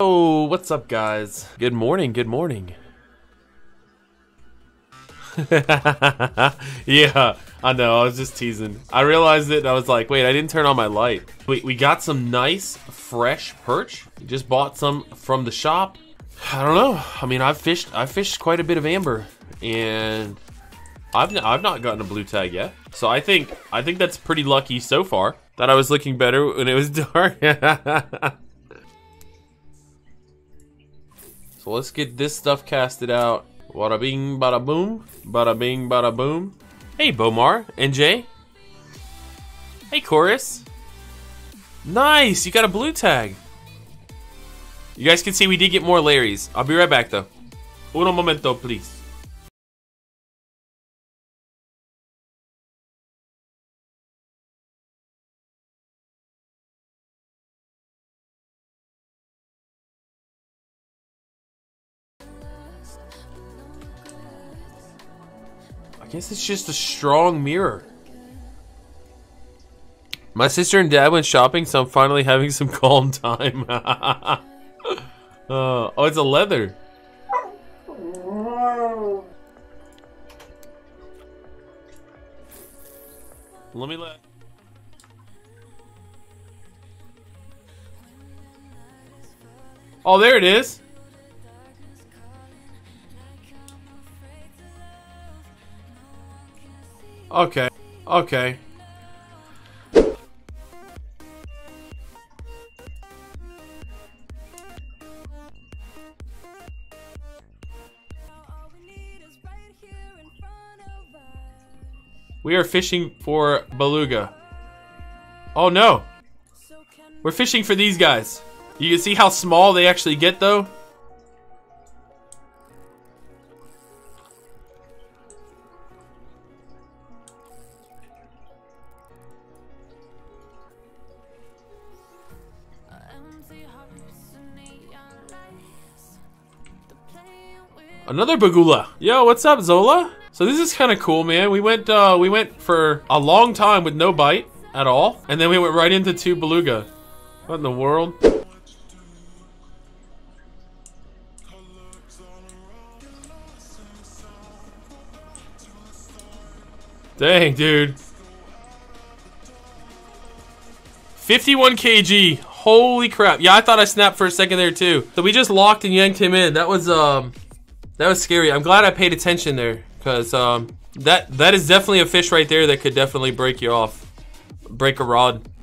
Oh, what's up, guys? Good morning, good morning. Yeah, I know, I was just teasing. I realized it and I was like, wait, I didn't turn on my light. Wait, we got some nice, fresh perch. Just bought some from the shop. I don't know. I mean, I've fished quite a bit of amber, and I've not gotten a blue tag yet. So I think that's pretty lucky so far. Thought I was looking better when it was dark. So let's get this stuff casted out. Wada bing, bada boom, bada bing, bada boom. Hey, Bomar, NJ. Hey, Chorus. Nice, you got a blue tag. You guys can see we did get more Larrys. I'll be right back though. Uno momento, please. I guess it's just a strong mirror. My sister and dad went shopping, so I'm finally having some calm time. Oh, it's a leather. Let me. Oh, there it is. Okay. Okay. We are fishing for beluga. Oh no! We're fishing for these guys. You can see how small they actually get though. Another Beluga. Yo, what's up, Zola? So this is kind of cool, man. We went for a long time with no bite at all, and then we went right into two beluga. What in the world? Dang, dude. 51 kg. Holy crap. Yeah, I thought I snapped for a second there too. So we just locked and yanked him in. That was scary. I'm glad I paid attention there. Because that is definitely a fish right there that could definitely break you off. Break a rod.